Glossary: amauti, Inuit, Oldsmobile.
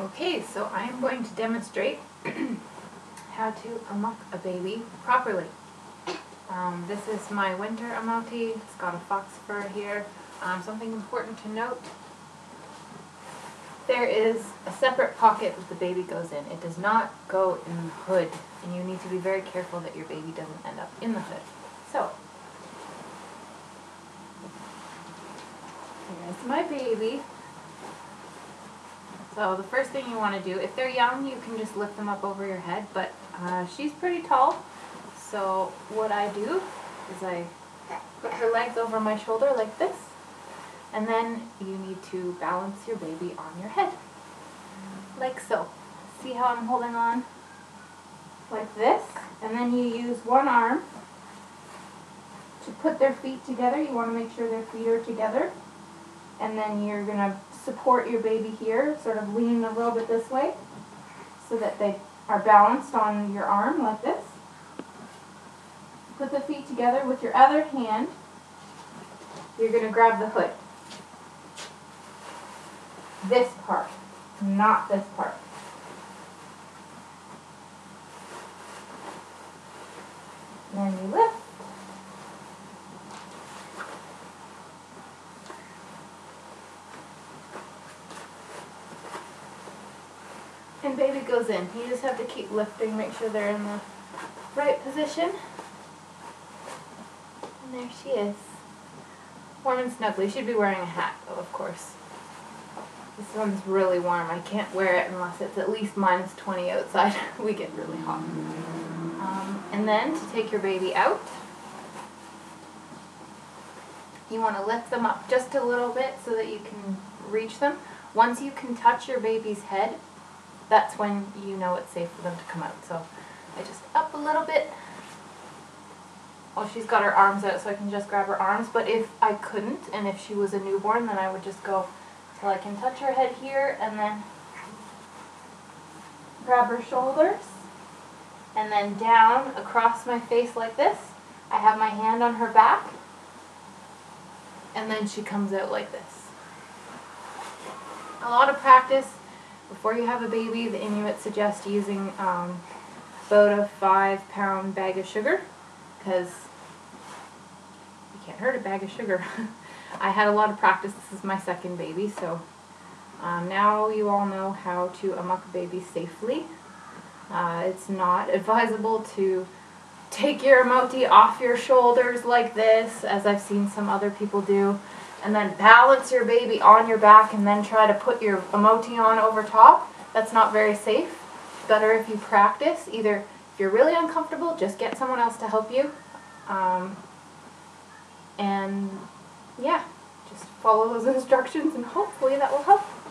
Okay, so I am going to demonstrate how to amok a baby properly. This is my winter amauti. It's got a fox fur here. Something important to note, there is a separate pocket that the baby goes in. It does not go in the hood, and you need to be very careful that your baby doesn't end up in the hood. So, here's my baby. So the first thing you want to do, if they're young, you can just lift them up over your head, but she's pretty tall, so what I do is I put her legs over my shoulder like this, and then you need to balance your baby on your head, like so. See how I'm holding on? Like this, and then you use one arm to put their feet together. You want to make sure their feet are together, and then you're going to support your baby here, sort of lean a little bit this way so that they are balanced on your arm like this. Put the feet together. With your other hand, you're going to grab the hood. This part, not this part. And then you lift. And baby goes in. You just have to keep lifting, make sure they're in the right position. And there she is. Warm and snuggly. She'd be wearing a hat, though, of course. This one's really warm. I can't wear it unless it's at least minus 20 outside. We get really hot. And then, to take your baby out, you want to lift them up just a little bit so that you can reach them. Once you can touch your baby's head, that's when you know it's safe for them to come out. So I just up a little bit. Oh, she's got her arms out, so I can just grab her arms. But if I couldn't, and if she was a newborn, then I would just go till I can touch her head here, and then grab her shoulders, and then down across my face like this. I have my hand on her back, and then she comes out like this. A lot of practice. Before you have a baby, the Inuit suggest using about a 5-pound bag of sugar, because you can't hurt a bag of sugar. I had a lot of practice. This is my second baby, so now you all know how to amok a baby safely. It's not advisable to take your amauti off your shoulders like this, as I've seen some other people do, and then balance your baby on your back and then try to put your amauti on over top. That's not very safe. It's better if you practice. Either if you're really uncomfortable, just get someone else to help you. And yeah, just follow those instructions and hopefully that will help.